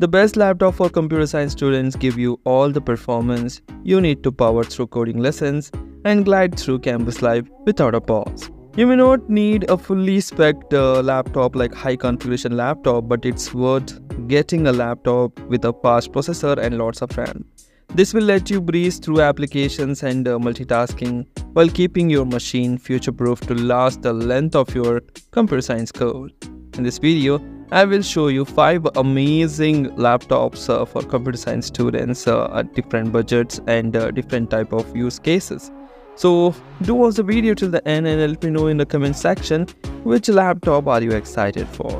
The best laptop for computer science students give you all the performance you need to power through coding lessons and glide through campus life without a pause. You may not need a fully spec'd laptop like high configuration laptop, but it's worth getting a laptop with a fast processor and lots of RAM. This will let you breeze through applications and multitasking while keeping your machine future-proof to last the length of your computer science code. In this video, I will show you 5 amazing laptops for computer science students at different budgets and different type of use cases. So do watch the video till the end and let me know in the comment section which laptop are you excited for.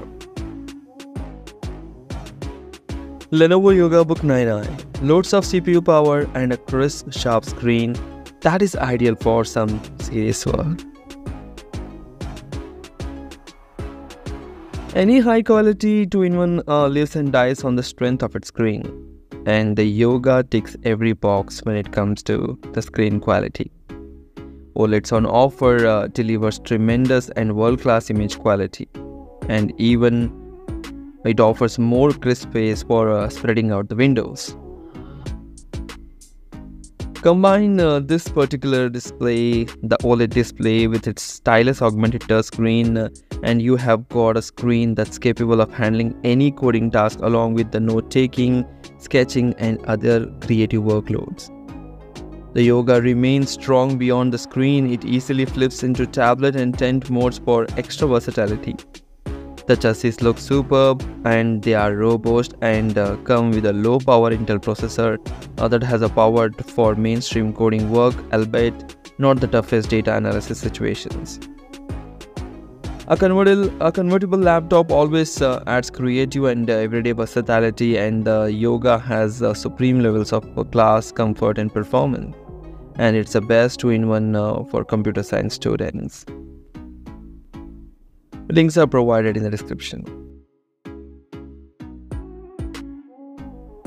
Lenovo Yoga Book 9i. Loads of CPU power and a crisp, sharp screen that is ideal for some serious work. Any high-quality 2-in-1 lives and dies on the strength of its screen, and the Yoga ticks every box when it comes to the screen quality. OLEDs on offer delivers tremendous and world-class image quality, and even it offers more crisp space for spreading out the windows. Combine this particular display, the OLED display, with its stylus augmented touchscreen and you have got a screen that's capable of handling any coding task along with the note-taking, sketching and other creative workloads. The Yoga remains strong beyond the screen. It easily flips into tablet and tent modes for extra versatility. The chassis looks superb and they are robust and come with a low power Intel processor that has a power for mainstream coding work, albeit not the toughest data analysis situations. A convertible laptop always adds creative and everyday versatility, and the Yoga has supreme levels of class, comfort and performance, and it's the best 2-in-1 for computer science students. Links are provided in the description.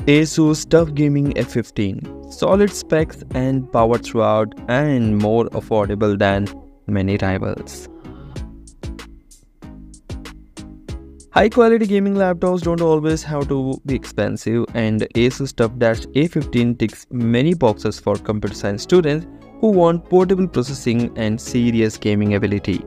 ASUS TUF Gaming F15. Solid specs and power throughout, and more affordable than many rivals. High quality gaming laptops don't always have to be expensive, and ASUS TUF Dash A15 ticks many boxes for computer science students who want portable processing and serious gaming ability.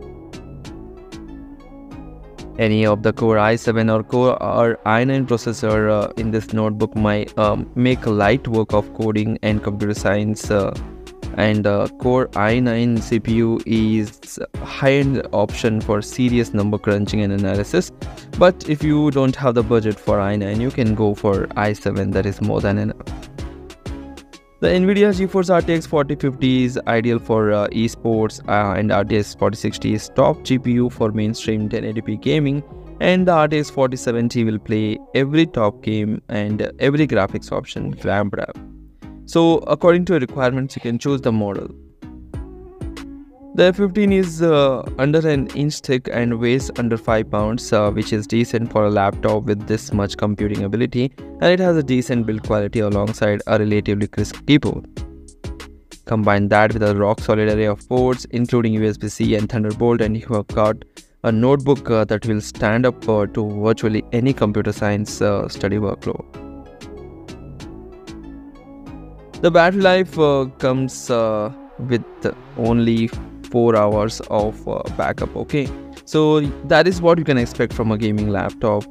Any of the Core i7 or Core i9 processor in this notebook might make light work of coding and computer science, and Core i9 CPU is a high-end option for serious number crunching and analysis. But if you don't have the budget for i9, you can go for i7, that is more than enough. The Nvidia GeForce RTX 4050 is ideal for esports, and RTX 4060 is top GPU for mainstream 1080p gaming, and the RTX 4070 will play every top game and every graphics option glam rap. So according to your requirements, you can choose the model. The F15 is under an inch thick and weighs under 5 pounds, which is decent for a laptop with this much computing ability, and it has a decent build quality alongside a relatively crisp keyboard. Combine that with a rock-solid array of ports, including USB-C and Thunderbolt, and you have got a notebook that will stand up to virtually any computer science study workload. The battery life comes with only 4 hours of backup. Okay, so that is what you can expect from a gaming laptop,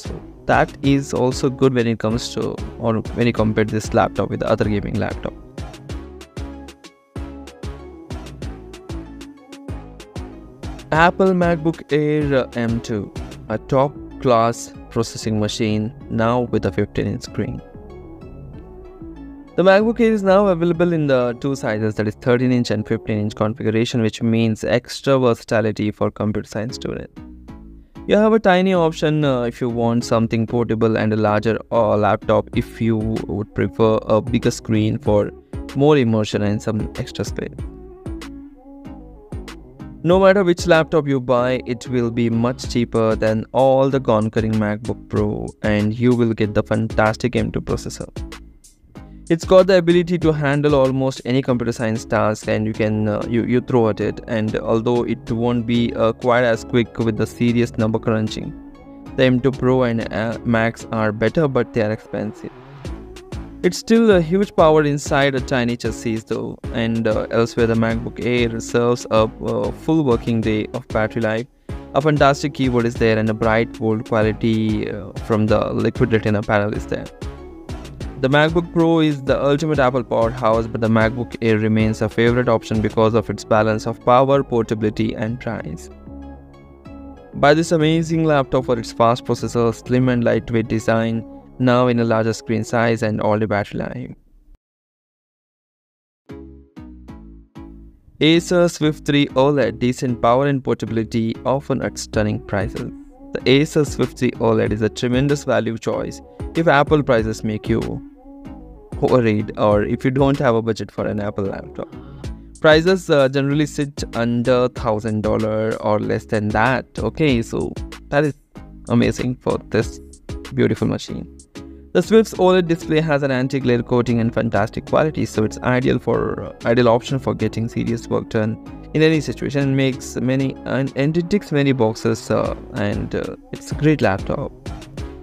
so that is also good when it comes to, or when you compare this laptop with the other gaming laptop. Apple MacBook Air M2, a top class processing machine now with a 15-inch screen. The MacBook Air is now available in the 2 sizes, that is 13-inch and 15-inch configuration, which means extra versatility for computer science students. You have a tiny option if you want something portable, and a larger laptop if you would prefer a bigger screen for more immersion and some extra space. No matter which laptop you buy, it will be much cheaper than all the concurring MacBook Pro, and you will get the fantastic M2 processor. It's got the ability to handle almost any computer science task, and you can you throw at it, and although it won't be quite as quick with the serious number crunching, The M2 Pro and Max are better, but they are expensive. It's still a huge power inside a tiny chassis though, and elsewhere the MacBook Air serves up a full working day of battery life. A fantastic keyboard is there, and a bright gold quality from the liquid retina panel is there. The MacBook Pro is the ultimate Apple powerhouse, but the MacBook Air remains a favorite option because of its balance of power, portability and price. Buy this amazing laptop for its fast processor, slim and lightweight design, now in a larger screen size and all the battery life. Acer Swift 3 OLED, decent power and portability, often at stunning prices. The Acer Swift 3 OLED is a tremendous value choice if Apple prices make you worried or if you don't have a budget for an Apple laptop. Prices generally sit under $1,000 or less than that. Okay, so that is amazing for this beautiful machine. The Swift's OLED display has an anti-glare coating and fantastic quality, so it's ideal option for getting serious work done in any situation. It makes many and it ticks many boxes, and it's a great laptop.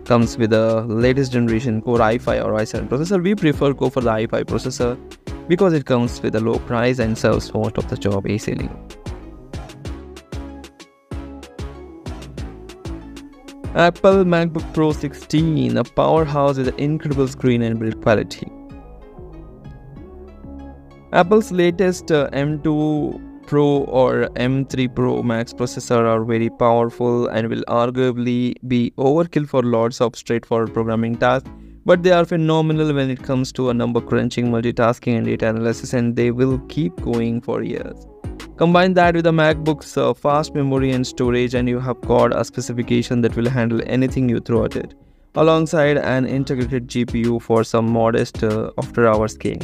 Comes with the latest generation Core i5 or i7 processor. We prefer go for the i5 processor because it comes with a low price and serves most of the job easily. Apple MacBook Pro 16, a powerhouse with an incredible screen and build quality. Apple's latest M2 Pro or M3 Pro Max processor are very powerful and will arguably be overkill for lots of straightforward programming tasks, but they are phenomenal when it comes to a number crunching, multitasking and data analysis, and they will keep going for years. Combine that with the MacBook's fast memory and storage, and you have got a specification that will handle anything you throw at it, alongside an integrated GPU for some modest after-hours game.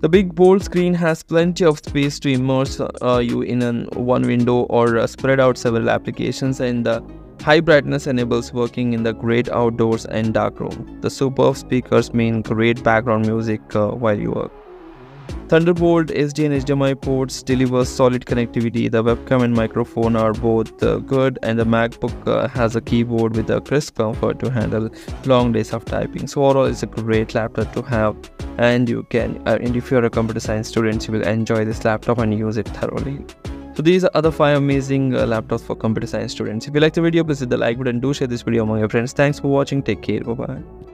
The big bold screen has plenty of space to immerse you in one window or spread out several applications, and the high brightness enables working in the great outdoors and dark room. The superb speakers mean great background music while you work. Thunderbolt, SD and HDMI ports deliver solid connectivity. The webcam and microphone are both good, and the MacBook has a keyboard with a crisp comfort to handle long days of typing. So overall, it's a great laptop to have, and you can, and if you're a computer science student, you will enjoy this laptop and use it thoroughly. So these are the 5 amazing laptops for computer science students. If you like the video, please hit the like button and do share this video among your friends. Thanks for watching. Take care. Bye bye.